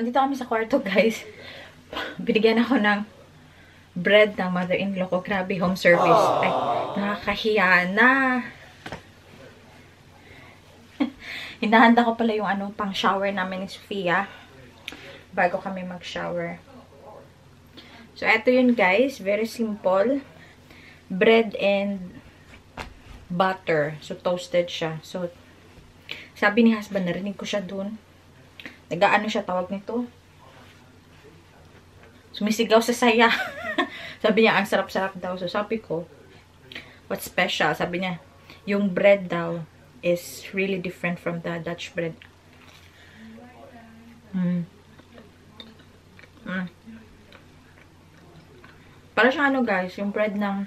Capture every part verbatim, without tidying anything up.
nandito kami sa kwarto, guys. Binigyan ako ng bread ng mother-in-law ko. Grabe, home service. Aww. Ay, nakakahiya na. Hinahanda ko pala yung ano, pang shower namin ni Sophia. Bago kami mag-shower. So, eto yun, guys. Very simple. Bread and butter. So, toasted siya. So, sabi ni husband, narinig ko siya dun. Nagaano siya, tawag nito? Sumisigaw sa saya. Sabi niya, ang sarap-sarap daw. So, sabi ko, what's special? Sabi niya, yung bread daw is really different from the Dutch bread. Mm. Mm. Para siya ano, guys, yung bread ng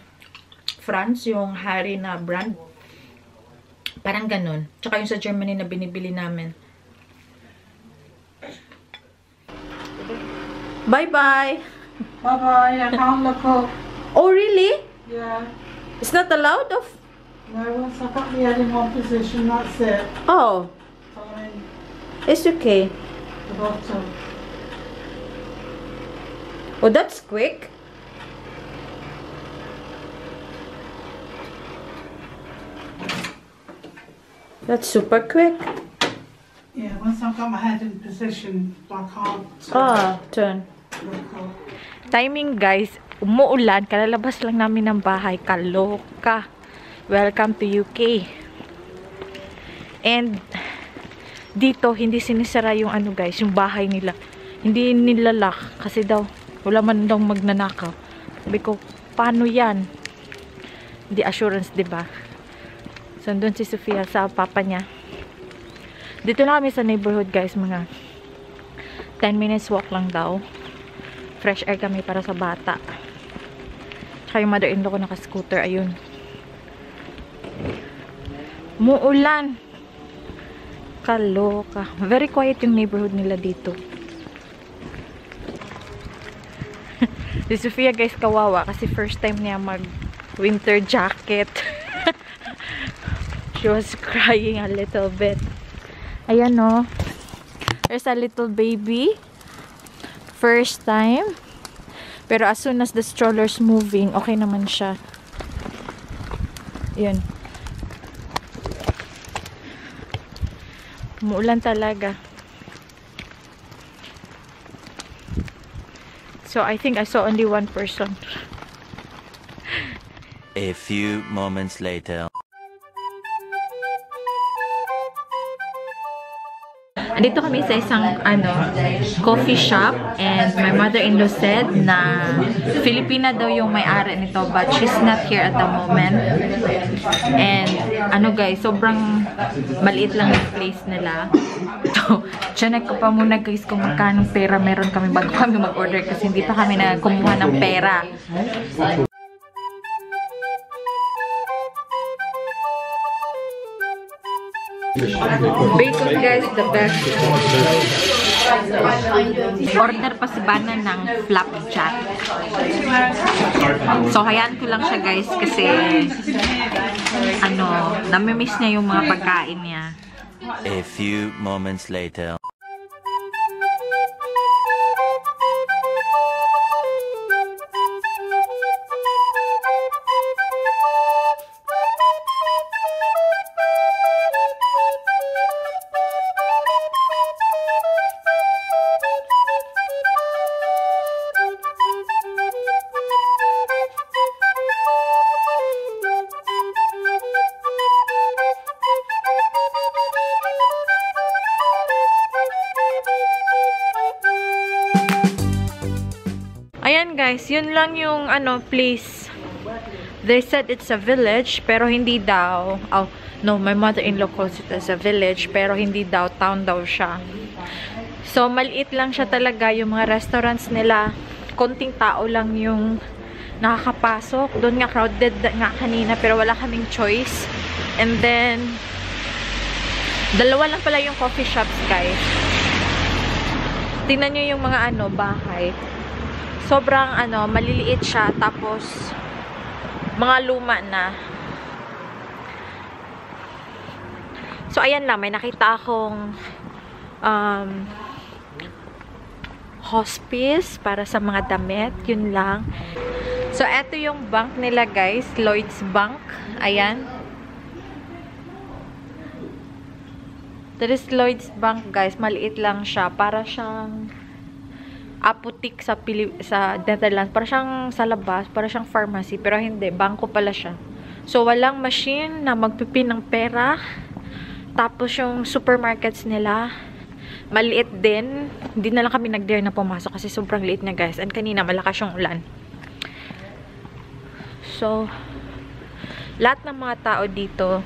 France, yung hari na brand. Parang ganun. Tsaka yung sa Germany na binibili namin. Bye-bye! Bye-bye! I can't cook. Oh, really? Yeah. It's not allowed of? No, once I got the head in one position, that's it. Oh. Fine. It's okay. The bottom. Oh, that's quick. That's super quick. Yeah, once I've got my head in position, I can't turn. Ah, turn. Timing, guys. Umuulan. Kalalabas lang namin ng bahay. Kaloka. Welcome to U K. And dito, hindi sinisara yung ano, guys, yung bahay nila. Hindi nilalak. Kasi daw, wala man daw magnanakaw. Sabi ko, paano yan? Hindi assurance, diba? So, doon si Sophia sa papa niya. Dito na kami sa neighborhood, guys. Mga ten minutes walk lang daw. Fresh air kami para sa bata. Tsaka yung mother-in-law ko naka-scooter. Ayun. Muulan. Kaloka. Very quiet yung neighborhood nila dito. Si Sophia, guys, kawawa. Kasi first time niya mag-winter jacket. She was crying a little bit. Ayan, oh. There's a little baby. First time. Pero as soon as the stroller's moving, okay naman siya. Ayan. Umuulan talaga. So, I think I saw only one person. A few moments later. Andito kami sa isang ano, coffee shop, and my mother-in-law said na Filipina daw yung may-ari nito, but she's not here at the moment. And ano, guys, sobrang maliit lang yung place nila. So, tiyanak ko pa muna, guys, kung magkano pera meron kami bago kami mag-order kasi hindi pa kami nakumuha ng pera. Bacon, guys, the best. Order pa si Bana ng flapjack. So, hayaan ko lang siya, guys, kasi ano, namimiss niya yung mga pagkain niya. A few moments later. Guys, yun lang yung ano, place. They said it's a village, pero hindi daw. Oh, no, my mother-in-law calls it as a village, pero hindi daw, town daw siya. So, maliit lang siya talaga yung mga restaurants nila. Konting tao lang yung nakakapasok. Doon nga, crowded nga kanina, pero wala kaming choice. And then, dalawa lang pala yung coffee shops, guys. Tingnan nyo yung mga ano, bahay. Sobrang ano, maliliit siya, tapos mga luma na. So, ayan lang, may nakita akong um, hospice para sa mga damit. Yun lang. So, eto yung bank nila, guys. Lloyd's Bank. Ayan. That is Lloyd's Bank, guys. Maliit lang siya. Para siyang apotik sa, Pilip sa Netherlands. Para siyang sa labas. Para siyang pharmacy. Pero hindi. Banko pala siya. So, walang machine na magpipin ng pera. Tapos, yung supermarkets nila, maliit din. Hindi na lang kami nag-dare na pumasok kasi sobrang liit na, guys. And kanina, malakas yung ulan. So, lahat ng mga tao dito,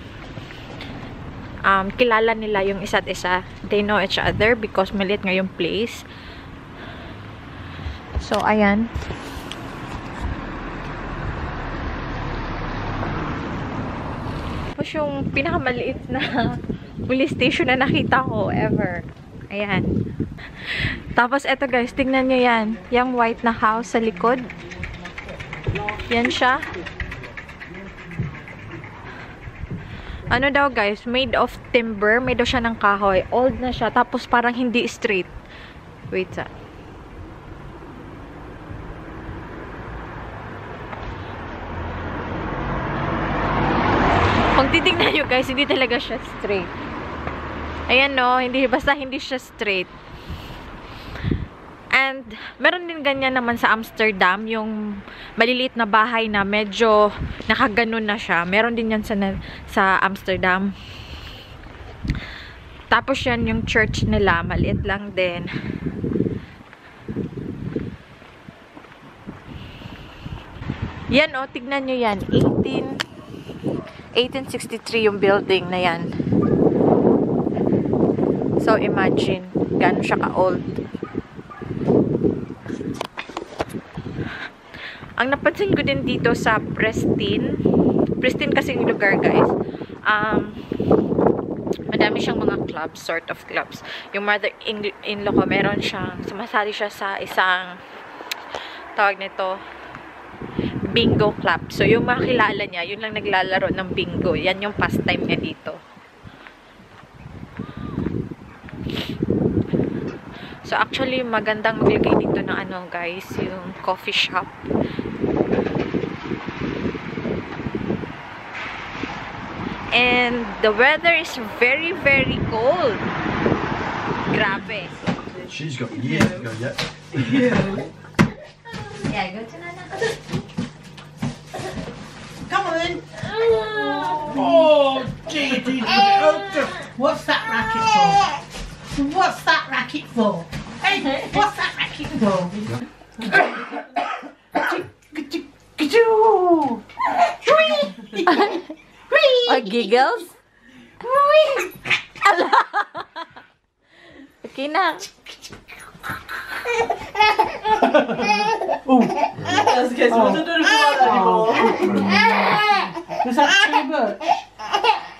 um, kilala nila yung isa't isa. They know each other because maliit nga yung place. So, ayan. Tapos yung pinakamaliit na police station na nakita ko ever. Ayan. Tapos, eto guys, tingnan nyo yan. Yung white na house sa likod. Yan siya. Ano daw guys, made of timber. Made daw siya ng kahoy. Old na siya. Tapos parang hindi straight. Wait sa. Kung titignan nyo guys, hindi talaga siya straight. Ayan no, hindi, basta hindi siya straight. And, meron din ganyan naman sa Amsterdam, yung maliliit na bahay na medyo nakaganon na siya. Meron din yan sa, sa Amsterdam. Tapos yan yung church nila, maliit lang din. Yan o, oh, tignan nyo yan. eighteen sixty-three yung building na yan. So, imagine, gano'n siya ka-old. Ang napansin ko din dito sa Presteigne, Presteigne kasing lugar guys, um, madami siyang mga clubs, sort of clubs. Yung mother-in-law ko, meron siyang, sumasali siya sa isang, tawag nito, bingo club. So, yung makilala niya, yun lang naglalaro ng bingo. Yan yung pastime niya dito. So, actually, magandang maglagay dito ng ano, guys, yung coffee shop. And the weather is very, very cold. Grabe. She's got years to go yet. Yeah. Yeah, go to Nana. Come on in. Oh, gee, gee, gee. What's that racket for? What's that racket for? Hey, what's that racket for? Or giggles? Okay na. That's good. I don't know if you like that anymore. Was that too much?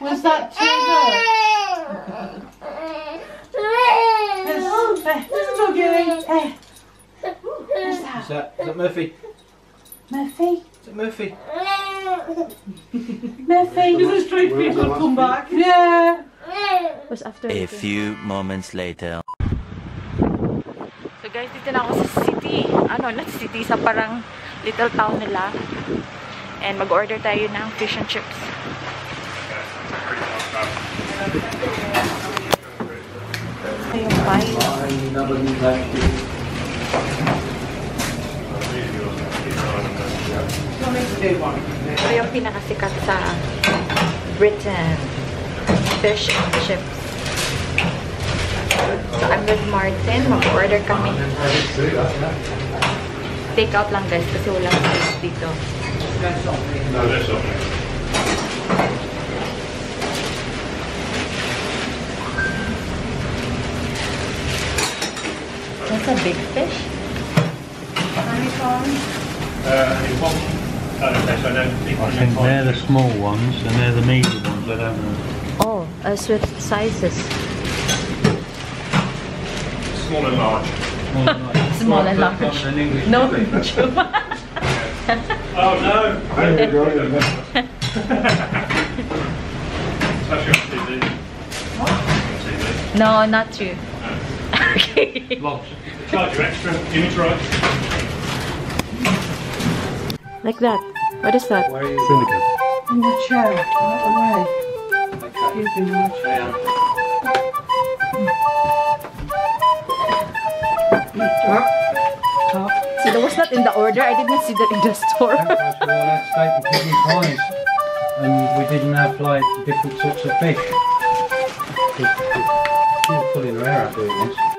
Was that too much? Hey. Who's that? Is that, is that Murphy? Murphy? Is that Murphy? Murphy? There's a straight people come back. Yeah. Was after a few moments later. So guys, dito na ako sa city. Ano, not city, sa parang little town nila. And mag-order tayo ng fish and chips. Ayun, bye. Ito yung pinakasikat sa Britain, fish and chips. So I'm with Martin, mag-order kami. Take out lang guys kasi walang space dito. No, that's okay. That's a big fish. Uh, I think they're the small ones and they're the medium ones, I don't know. Oh, as with sizes. Small and large. Small and large. Small and large. No. Oh no! There we go. It's actually on T V. What? On T V. No, not you. Okay. Vlogs. Charge you extra, image right. Like that. What is that? Where are you? Syndicate. In the chair, not away. Okay. Excuse me, watch. I am. Top. See, that was not in the order. I didn't see that in the store. And we didn't have like different sorts of fish. She was pulling her hair out of it once.